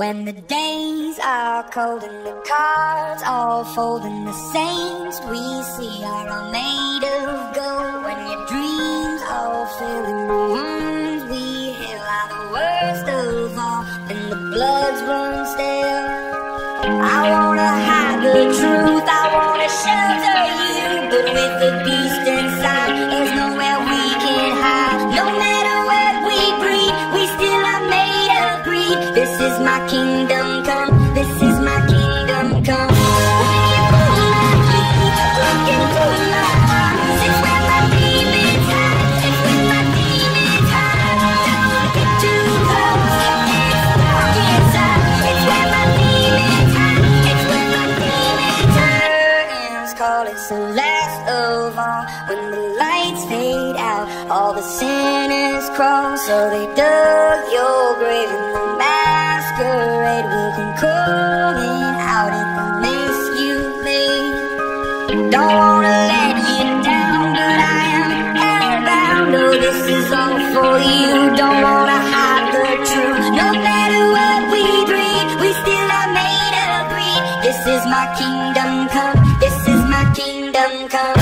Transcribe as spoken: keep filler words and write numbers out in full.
When the days are cold and the cards all fold and the saints we see are all made of gold, when your dreams all fill and the wounds we heal are the worst of all and the bloods run stale. I wanna hide the truth, I wanna shelter you, but with the beast inside there's nowhere we can hide. No matter what we breed, we still are made of greed. This is my kingdom come, this is my kingdom come. When you pull my key, you can pull my heart. It's where my demons hide, it's where my demons hide. Don't get too close, it's dark inside. It's where my demons hide, it's where my demons hide. It's called, it's the last of all. When the lights fade out, all the sinners crawl. So they dug your grave and the masquerade will come calling out in the mess you made. Don't wanna let you down, but I am hellbound. No, this is all for you. Don't wanna hide the truth. No matter what we breed, we still are made of greed. This is my kingdom come. This is my kingdom come.